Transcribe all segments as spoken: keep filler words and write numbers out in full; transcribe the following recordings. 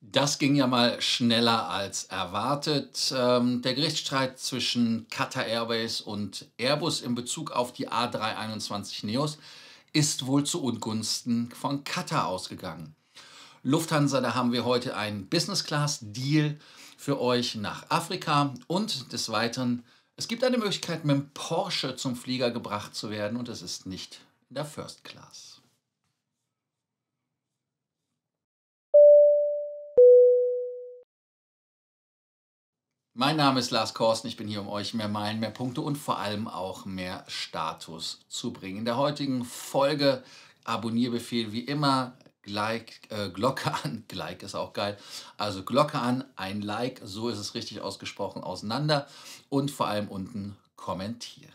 Das ging ja mal schneller als erwartet. Ähm, der Gerichtsstreit zwischen Qatar Airways und Airbus in Bezug auf die A drei einundzwanzig neos ist wohl zu Ungunsten von Qatar ausgegangen. Lufthansa, da haben wir heute einen Business-Class-Deal für euch nach Afrika. Und des Weiteren, es gibt eine Möglichkeit, mit dem Porsche zum Flieger gebracht zu werden, und es ist nicht in der First Class. Mein Name ist Lars Korsten, ich bin hier, um euch mehr Meilen, mehr Punkte und vor allem auch mehr Status zu bringen. In der heutigen Folge Abonnierbefehl wie immer, like, äh, Glocke an, Like ist auch geil, also Glocke an, ein Like, so ist es richtig ausgesprochen, auseinander und vor allem unten kommentieren.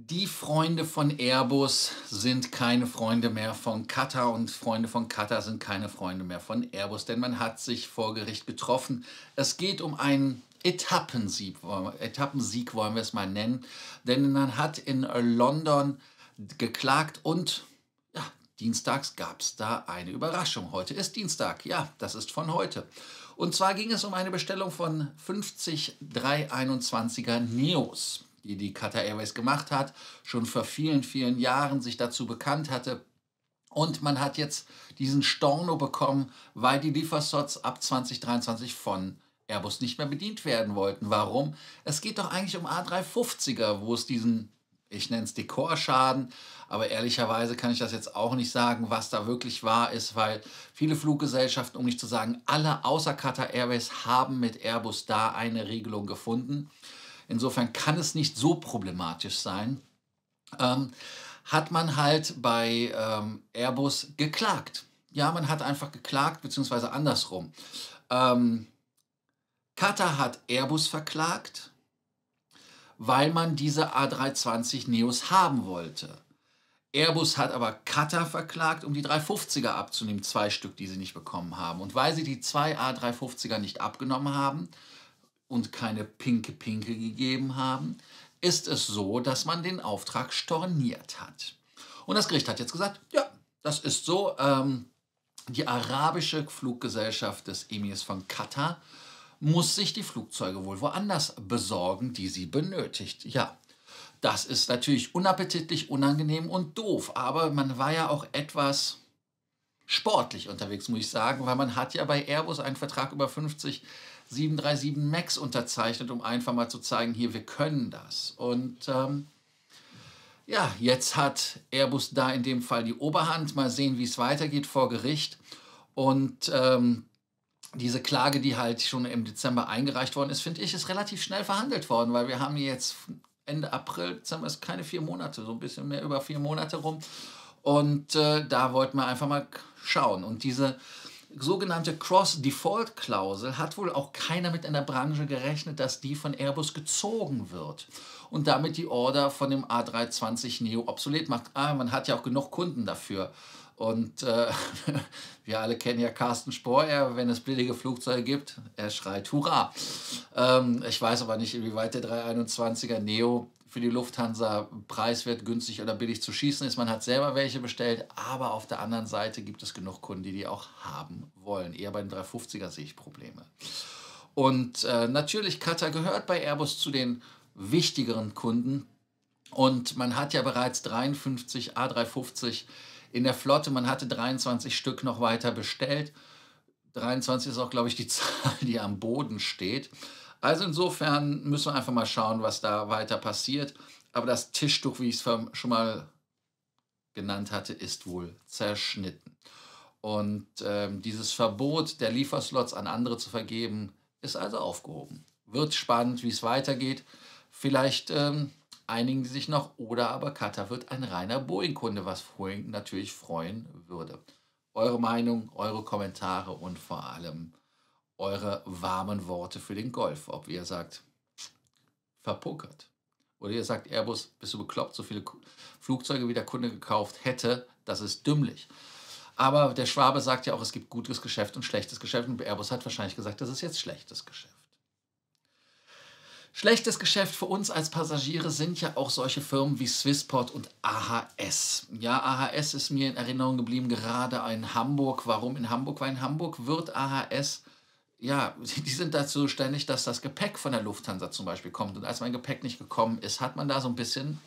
Die Freunde von Airbus sind keine Freunde mehr von Qatar und Freunde von Qatar sind keine Freunde mehr von Airbus, denn man hat sich vor Gericht getroffen. Es geht um einen Etappensieg, Etappensieg wollen wir es mal nennen, denn man hat in London geklagt und ja, dienstags gab es da eine Überraschung. Heute ist Dienstag, ja, das ist von heute. Und zwar ging es um eine Bestellung von fünfzig drei einundzwanziger neos. Die die Qatar Airways gemacht hat, schon vor vielen, vielen Jahren sich dazu bekannt hatte. Und man hat jetzt diesen Storno bekommen, weil die Lieferslots ab zwanzig dreiundzwanzig von Airbus nicht mehr bedient werden wollten. Warum? Es geht doch eigentlich um A drei fünfziger, wo es diesen, ich nenne es Dekorschaden, aber ehrlicherweise kann ich das jetzt auch nicht sagen, was da wirklich wahr ist, weil viele Fluggesellschaften, um nicht zu sagen alle außer Qatar Airways, haben mit Airbus da eine Regelung gefunden. Insofern kann es nicht so problematisch sein, ähm, hat man halt bei ähm, Airbus geklagt. Ja, man hat einfach geklagt, beziehungsweise andersrum. Ähm, Qatar hat Airbus verklagt, weil man diese A drei zwanzig neos haben wollte. Airbus hat aber Qatar verklagt, um die drei fünfziger abzunehmen, zwei Stück, die sie nicht bekommen haben. Und weil sie die zwei A drei fünfziger nicht abgenommen haben, und keine pinke Pinke gegeben haben, ist es so, dass man den Auftrag storniert hat. Und das Gericht hat jetzt gesagt, ja, das ist so. Ähm, die arabische Fluggesellschaft des Emirs von Katar muss sich die Flugzeuge wohl woanders besorgen, die sie benötigt. Ja, das ist natürlich unappetitlich, unangenehm und doof, aber man war ja auch etwas sportlich unterwegs, muss ich sagen, weil man hat ja bei Airbus einen Vertrag über fünfzig sieben drei sieben max unterzeichnet, um einfach mal zu zeigen, hier, wir können das. Und ähm, ja, jetzt hat Airbus da in dem Fall die Oberhand. Mal sehen, wie es weitergeht vor Gericht. Und ähm, diese Klage, die halt schon im Dezember eingereicht worden ist, finde ich, ist relativ schnell verhandelt worden, weil wir haben jetzt Ende April, Dezember ist keine vier Monate, so ein bisschen mehr über vier Monate rum. Und äh, da wollten wir einfach mal schauen. Und diese sogenannte Cross-Default-Klausel hat wohl auch keiner mit in der Branche gerechnet, dass die von Airbus gezogen wird und damit die Order von dem A drei zwanzig neo obsolet macht. Ah, man hat ja auch genug Kunden dafür. Und äh, wir alle kennen ja Carsten Spohr, er, wenn es billige Flugzeuge gibt, er schreit Hurra. Ähm, ich weiß aber nicht, inwieweit der drei einundzwanziger neo für die Lufthansa preiswert, günstig oder billig zu schießen ist. Man hat selber welche bestellt, aber auf der anderen Seite gibt es genug Kunden, die die auch haben wollen. Eher bei den drei fünfziger sehe ich Probleme. Und äh, natürlich, Qatar gehört bei Airbus zu den wichtigeren Kunden. Und man hat ja bereits dreiundfünfzig A drei fünfzig in der Flotte. Man hatte dreiundzwanzig Stück noch weiter bestellt. dreiundzwanzig ist auch, glaube ich, die Zahl, die am Boden steht. Also insofern müssen wir einfach mal schauen, was da weiter passiert. Aber das Tischtuch, wie ich es schon mal genannt hatte, ist wohl zerschnitten. Und ähm, dieses Verbot der Lieferslots an andere zu vergeben, ist also aufgehoben. Wird spannend, wie es weitergeht. Vielleicht ähm, einigen die sich noch oder aber Qatar wird ein reiner Boeing-Kunde, was Boeing natürlich freuen würde. Eure Meinung, eure Kommentare und vor allem eure warmen Worte für den Golf. Ob ihr sagt, verpuckert. Oder ihr sagt, Airbus, bist du bekloppt, so viele Flugzeuge, wie der Kunde gekauft hätte, das ist dümmlich. Aber der Schwabe sagt ja auch, es gibt gutes Geschäft und schlechtes Geschäft. Und Airbus hat wahrscheinlich gesagt, das ist jetzt schlechtes Geschäft. Schlechtes Geschäft für uns als Passagiere sind ja auch solche Firmen wie Swissport und A H S. Ja, A H S ist mir in Erinnerung geblieben, gerade in Hamburg. Warum in Hamburg? Weil in Hamburg wird A H S, ja, die sind dazu ständig, dass das Gepäck von der Lufthansa zum Beispiel kommt. Und als mein Gepäck nicht gekommen ist, hat man da so ein bisschen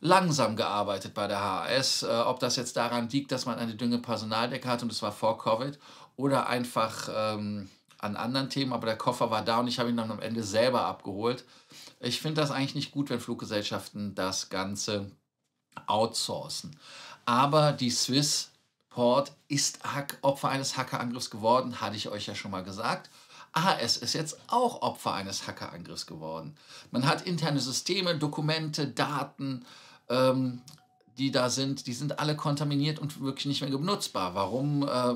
langsam gearbeitet bei der H A S, äh, ob das jetzt daran liegt, dass man eine dünne Personaldecke hat und es war vor Covid oder einfach ähm, an anderen Themen, aber der Koffer war da und ich habe ihn dann am Ende selber abgeholt. Ich finde das eigentlich nicht gut, wenn Fluggesellschaften das Ganze outsourcen. Aber die Swissport ist Opfer eines Hackerangriffs geworden, hatte ich euch ja schon mal gesagt. A H S ist jetzt auch Opfer eines Hackerangriffs geworden. Man hat interne Systeme, Dokumente, Daten, Ähm, die da sind, die sind alle kontaminiert und wirklich nicht mehr benutzbar. Warum äh,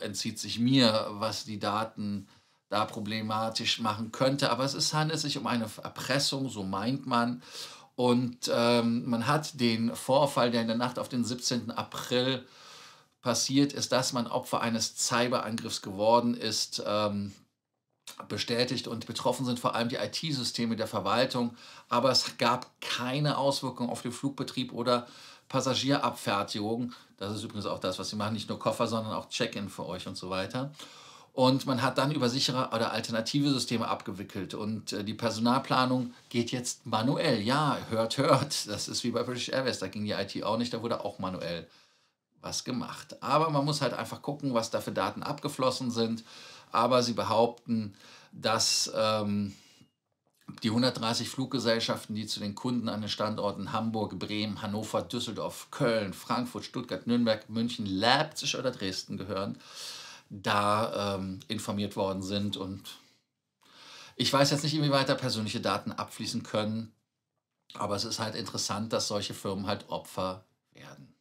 entzieht sich mir, was die Daten da problematisch machen könnte? Aber es ist, handelt sich um eine Erpressung, so meint man. Und ähm, man hat den Vorfall, der in der Nacht auf den siebzehnten April passiert ist, dass man Opfer eines Cyberangriffs geworden ist, ähm, bestätigt, und betroffen sind vor allem die I T-Systeme der Verwaltung, aber es gab keine Auswirkungen auf den Flugbetrieb oder Passagierabfertigung. Das ist übrigens auch das, was sie machen, nicht nur Koffer, sondern auch Check-in für euch und so weiter. Und man hat dann über sichere oder alternative Systeme abgewickelt und die Personalplanung geht jetzt manuell. Ja, hört, hört, das ist wie bei British Airways, da ging die I T auch nicht, da wurde auch manuell was gemacht. Aber man muss halt einfach gucken, was da für Daten abgeflossen sind. Aber sie behaupten, dass ähm, die hundertdreißig Fluggesellschaften, die zu den Kunden an den Standorten Hamburg, Bremen, Hannover, Düsseldorf, Köln, Frankfurt, Stuttgart, Nürnberg, München, Leipzig oder Dresden gehören, da ähm, informiert worden sind. Und ich weiß jetzt nicht, inwieweit da persönliche Daten abfließen können, aber es ist halt interessant, dass solche Firmen halt Opfer werden.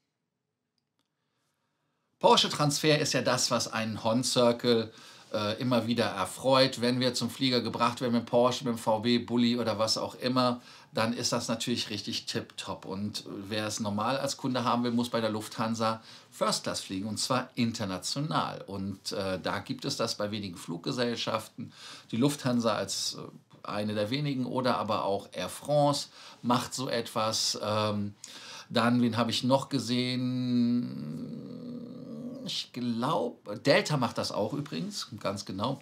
Porsche-Transfer ist ja das, was einen Horn-Circle Äh, immer wieder erfreut. Wenn wir zum Flieger gebracht werden mit Porsche, mit dem V W, Bulli oder was auch immer, dann ist das natürlich richtig tipptopp. Und wer es normal als Kunde haben will, muss bei der Lufthansa First Class fliegen, und zwar international. Und äh, da gibt es das bei wenigen Fluggesellschaften. Die Lufthansa als äh, eine der wenigen oder aber auch Air France macht so etwas. Ähm, dann, wen habe ich noch gesehen? Ich glaube, Delta macht das auch übrigens, ganz genau.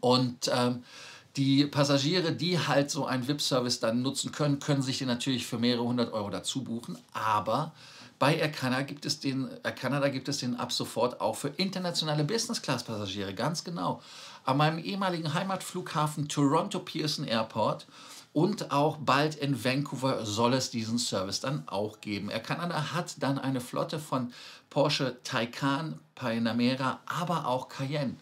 Und ähm, die Passagiere, die halt so einen V I P-Service dann nutzen können, können sich den natürlich für mehrere hundert Euro dazu buchen. Aber bei Air Canada gibt es den, Air Canada gibt es den ab sofort auch für internationale Business-Class-Passagiere, ganz genau. An meinem ehemaligen Heimatflughafen Toronto Pearson Airport und auch bald in Vancouver soll es diesen Service dann auch geben. Air Canada hat dann eine Flotte von Porsche Taycan, Panamera, aber auch Cayenne.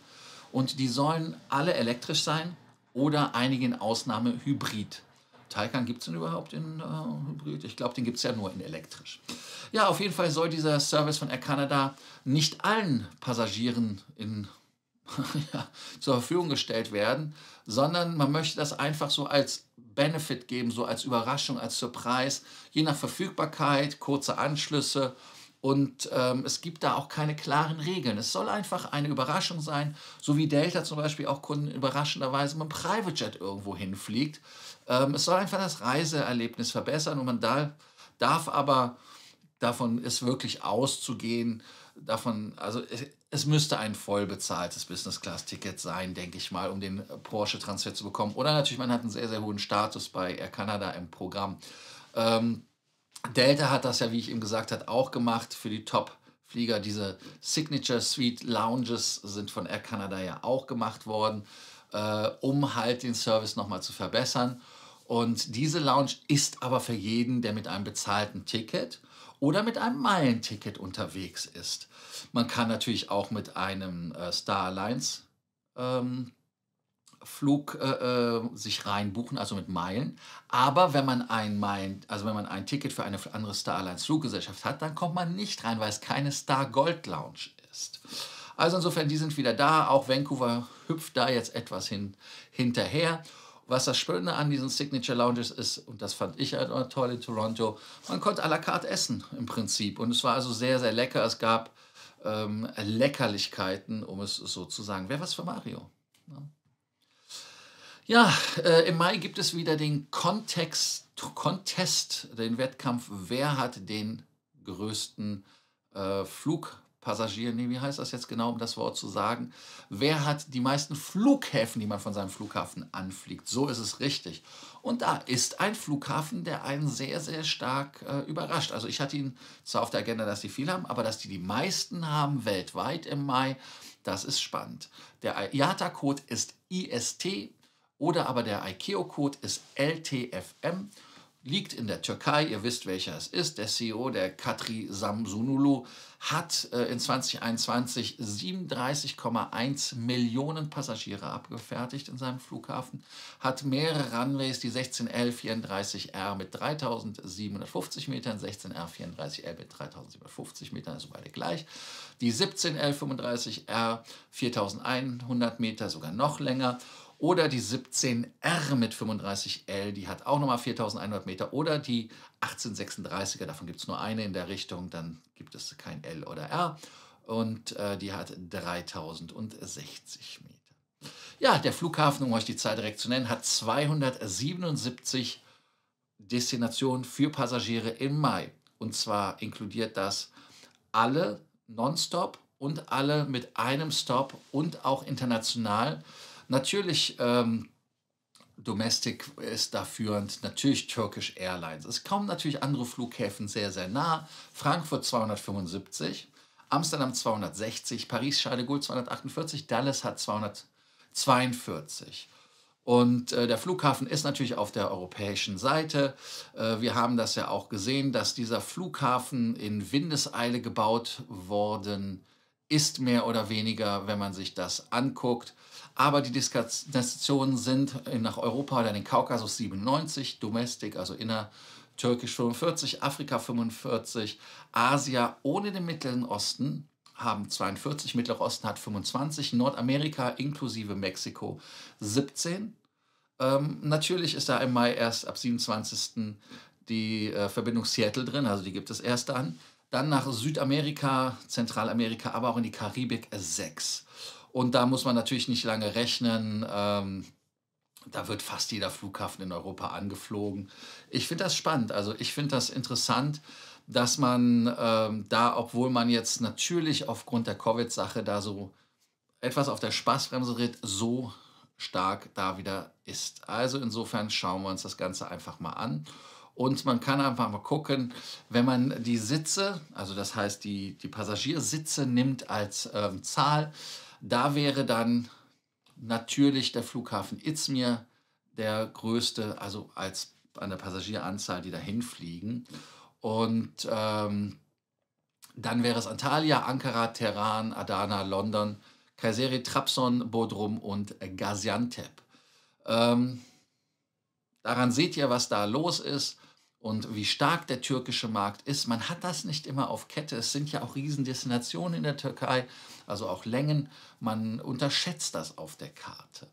Und die sollen alle elektrisch sein oder einige in Ausnahme hybrid. Taycan gibt es denn überhaupt in äh, hybrid? Ich glaube, den gibt es ja nur in elektrisch. Ja, auf jeden Fall soll dieser Service von Air Canada nicht allen Passagieren in ja, zur Verfügung gestellt werden, sondern man möchte das einfach so als Benefit geben, so als Überraschung, als Surprise, je nach Verfügbarkeit, kurze Anschlüsse, und ähm, es gibt da auch keine klaren Regeln. Es soll einfach eine Überraschung sein, so wie Delta zum Beispiel auch Kunden überraschenderweise mit einem Private Jet irgendwo hinfliegt. Ähm, es soll einfach das Reiseerlebnis verbessern, und man da, darf aber, davon ist wirklich auszugehen, davon, also es müsste ein voll bezahltes Business-Class-Ticket sein, denke ich mal, um den Porsche-Transfer zu bekommen. Oder natürlich, man hat einen sehr, sehr hohen Status bei Air Canada im Programm. Ähm, Delta hat das ja, wie ich eben gesagt habe, auch gemacht für die Top-Flieger. Diese Signature-Suite-Lounges sind von Air Canada ja auch gemacht worden, äh, um halt den Service nochmal zu verbessern. Und diese Lounge ist aber für jeden, der mit einem bezahlten Ticket oder mit einem Meilenticket unterwegs ist. Man kann natürlich auch mit einem äh, Star Alliance ähm, Flug äh, äh, sich reinbuchen, also mit Meilen. Aber wenn man ein Meilen, also wenn man ein Ticket für eine andere Star Alliance Fluggesellschaft hat, dann kommt man nicht rein, weil es keine Star Gold Lounge ist. Also insofern, die sind wieder da. Auch Vancouver hüpft da jetzt etwas hin, hinterher. Was das Schöne an diesen Signature Lounges ist, und das fand ich halt auch toll in Toronto, man konnte à la carte essen im Prinzip. Und es war also sehr, sehr lecker. Es gab ähm, Leckerlichkeiten, um es so zu sagen. Wäre was für Mario. Ja. Ja, äh, im Mai gibt es wieder den Context, Contest, den Wettkampf, wer hat den größten äh, Flugpassagier, nee, wie heißt das jetzt genau, um das Wort zu sagen, wer hat die meisten Flughäfen, die man von seinem Flughafen anfliegt, so ist es richtig. Und da ist ein Flughafen, der einen sehr, sehr stark äh, überrascht. Also ich hatte ihn zwar auf der Agenda, dass die viel haben, aber dass die die meisten haben weltweit im Mai, das ist spannend. Der I A T A-Code ist I S T oder aber der I C A O-Code ist L T F M, liegt in der Türkei, ihr wisst, welcher es ist. Der C E O, der Katri Samsunulu, hat äh, in zwanzig einundzwanzig siebenunddreißig Komma eins Millionen Passagiere abgefertigt in seinem Flughafen, hat mehrere Runways, die sechzehn L vierunddreißig R mit dreitausendsiebenhundertfünfzig Metern, sechzehn R vierunddreißig L mit dreitausendsiebenhundertfünfzig Metern, also beide gleich, die siebzehn L fünfunddreißig R viertausendeinhundert Meter, sogar noch länger, oder die siebzehn R mit fünfunddreißig L, die hat auch nochmal viertausendeinhundert Meter, oder die achtzehn sechsunddreißiger, davon gibt es nur eine in der Richtung, dann gibt es kein L oder R, und äh, die hat dreitausendsechzig Meter. Ja, der Flughafen, um euch die Zahl direkt zu nennen, hat zweihundertsiebenundsiebzig Destinationen für Passagiere im Mai. Und zwar inkludiert das alle nonstop und alle mit einem Stop und auch international. Natürlich ähm, Domestic ist da führend, natürlich Turkish Airlines. Es kommen natürlich andere Flughäfen sehr, sehr nah. Frankfurt zweihundertfünfundsiebzig, Amsterdam zweihundertsechzig, Paris-Charles de Gaulle zweihundertachtundvierzig, Dallas hat zweihundertzweiundvierzig. Und äh, der Flughafen ist natürlich auf der europäischen Seite. Äh, wir haben das ja auch gesehen, dass dieser Flughafen in Windeseile gebaut worden ist, mehr oder weniger, wenn man sich das anguckt. Aber die Destinationen sind nach Europa oder in den Kaukasus siebenundneunzig, Domestic, also innertürkisch fünfundvierzig, Afrika fünfundvierzig, Asia ohne den Mittleren Osten haben zweiundvierzig, Mittlerer Osten hat fünfundzwanzig, Nordamerika inklusive Mexiko siebzehn. Ähm, natürlich ist da im Mai erst ab siebenundzwanzigsten die äh, Verbindung Seattle drin, also die gibt es erst dann. Dann nach Südamerika, Zentralamerika, aber auch in die Karibik sechs. Und da muss man natürlich nicht lange rechnen, ähm, da wird fast jeder Flughafen in Europa angeflogen. Ich finde das spannend, also ich finde das interessant, dass man ähm, da, obwohl man jetzt natürlich aufgrund der Covid-Sache da so etwas auf der Spaßbremse ritt, so stark da wieder ist. Also insofern schauen wir uns das Ganze einfach mal an. Und man kann einfach mal gucken, wenn man die Sitze, also das heißt die, die Passagiersitze nimmt als ähm, Zahl, da wäre dann natürlich der Flughafen Izmir der größte, also als an der Passagieranzahl, die dahin fliegen. Und ähm, dann wäre es Antalya, Ankara, Teheran, Adana, London, Kayseri, Trabzon, Bodrum und Gaziantep. Ähm, daran seht ihr, was da los ist und wie stark der türkische Markt ist. Man hat das nicht immer auf Kette. Es sind ja auch Riesendestinationen in der Türkei, also auch Längen. Man unterschätzt das auf der Karte.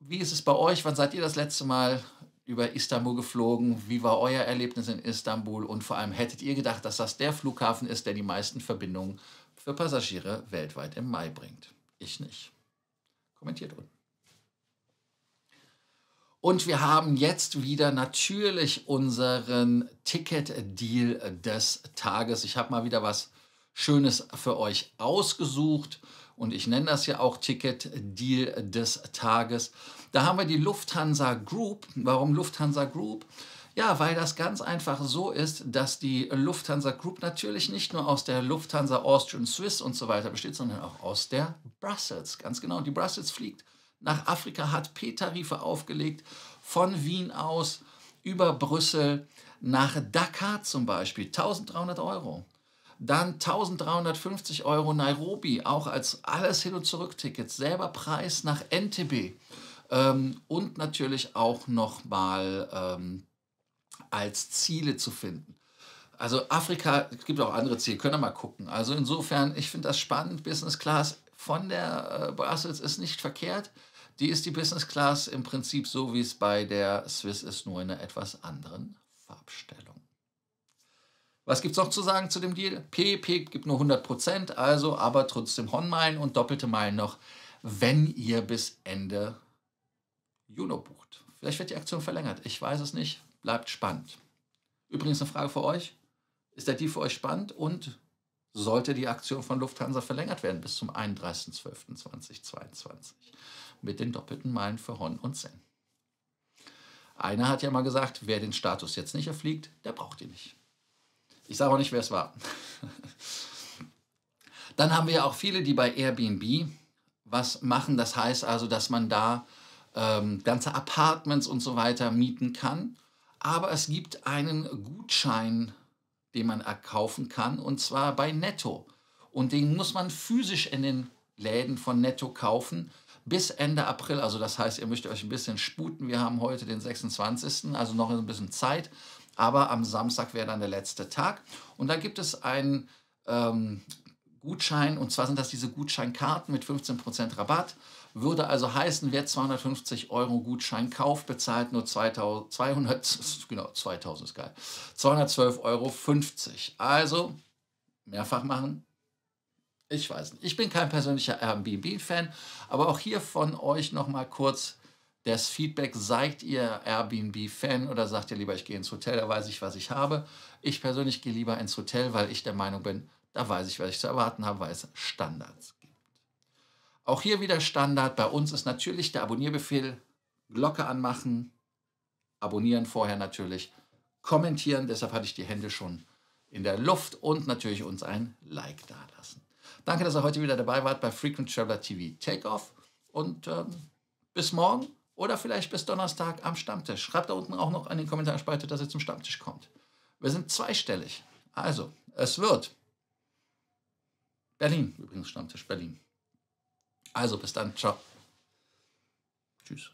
Wie ist es bei euch? Wann seid ihr das letzte Mal über Istanbul geflogen? Wie war euer Erlebnis in Istanbul? Und vor allem, hättet ihr gedacht, dass das der Flughafen ist, der die meisten Verbindungen für Passagiere weltweit im Mai bringt? Ich nicht. Kommentiert unten. Und wir haben jetzt wieder natürlich unseren Ticket-Deal des Tages. Ich habe mal wieder was Schönes für euch ausgesucht und ich nenne das ja auch Ticket-Deal des Tages. Da haben wir die Lufthansa Group. Warum Lufthansa Group? Ja, weil das ganz einfach so ist, dass die Lufthansa Group natürlich nicht nur aus der Lufthansa Austrian Swiss und so weiter besteht, sondern auch aus der Brussels. Ganz genau, die Brussels fliegt nach Afrika, hat P-Tarife aufgelegt, von Wien aus über Brüssel nach Dakar zum Beispiel, eintausenddreihundert Euro. Dann eintausenddreihundertfünfzig Euro Nairobi, auch als alles Hin- und Zurück-Tickets, selber Preis nach N T B ähm, und natürlich auch nochmal ähm, als Ziele zu finden. Also Afrika, es gibt auch andere Ziele, können wir mal gucken. Also insofern, ich finde das spannend, Business Class von der äh, Brussels ist nicht verkehrt. Die ist die Business Class im Prinzip so, wie es bei der Swiss ist, nur in einer etwas anderen Farbstellung. Was gibt es noch zu sagen zu dem Deal? P P gibt nur hundert Prozent, also aber trotzdem Hornmeilen und doppelte Meilen noch, wenn ihr bis Ende Juni bucht. Vielleicht wird die Aktion verlängert. Ich weiß es nicht. Bleibt spannend. Übrigens eine Frage für euch. Ist der Deal für euch spannend und sollte die Aktion von Lufthansa verlängert werden bis zum einunddreißigsten zwölften zweitausendzweiundzwanzig mit den doppelten Meilen für Hon und Sen? Einer hat ja mal gesagt, wer den Status jetzt nicht erfliegt, der braucht ihn nicht. Ich sage auch nicht, wer es war. Dann haben wir ja auch viele, die bei Airbnb was machen. Das heißt also, dass man da ähm, ganze Apartments und so weiter mieten kann. Aber es gibt einen Gutschein, den man erkaufen kann, und zwar bei Netto. Und den muss man physisch in den Läden von Netto kaufen bis Ende April. Also das heißt, ihr müsst euch ein bisschen sputen. Wir haben heute den sechsundzwanzigsten Also noch ein bisschen Zeit. Aber am Samstag wäre dann der letzte Tag. Und da gibt es einen ähm, Gutschein. Und zwar sind das diese Gutscheinkarten mit fünfzehn Prozent Rabatt. Würde also heißen, wer zweihundertfünfzig Euro Gutschein kauft, bezahlt nur zweitausend, zweihundert, genau, zweitausend ist geil, zweihundertzwölf Euro fünfzig. Also mehrfach machen? Ich weiß nicht. Ich bin kein persönlicher Airbnb-Fan, aber auch hier von euch nochmal kurz das Feedback. Seid ihr Airbnb-Fan oder sagt ihr lieber, ich gehe ins Hotel, da weiß ich, was ich habe. Ich persönlich gehe lieber ins Hotel, weil ich der Meinung bin, da weiß ich, was ich zu erwarten habe, weil es Standards gibt. Auch hier wieder Standard. Bei uns ist natürlich der Abonnierbefehl, Glocke anmachen, abonnieren vorher natürlich, kommentieren. Deshalb hatte ich die Hände schon in der Luft und natürlich uns ein Like dalassen. Danke, dass ihr heute wieder dabei wart bei Frequent Traveler T V Takeoff und ähm, bis morgen oder vielleicht bis Donnerstag am Stammtisch. Schreibt da unten auch noch an den Kommentarspalte, dass ihr zum Stammtisch kommt. Wir sind zweistellig. Also, es wird Berlin, übrigens Stammtisch Berlin. Also bis dann, ciao. Tschüss.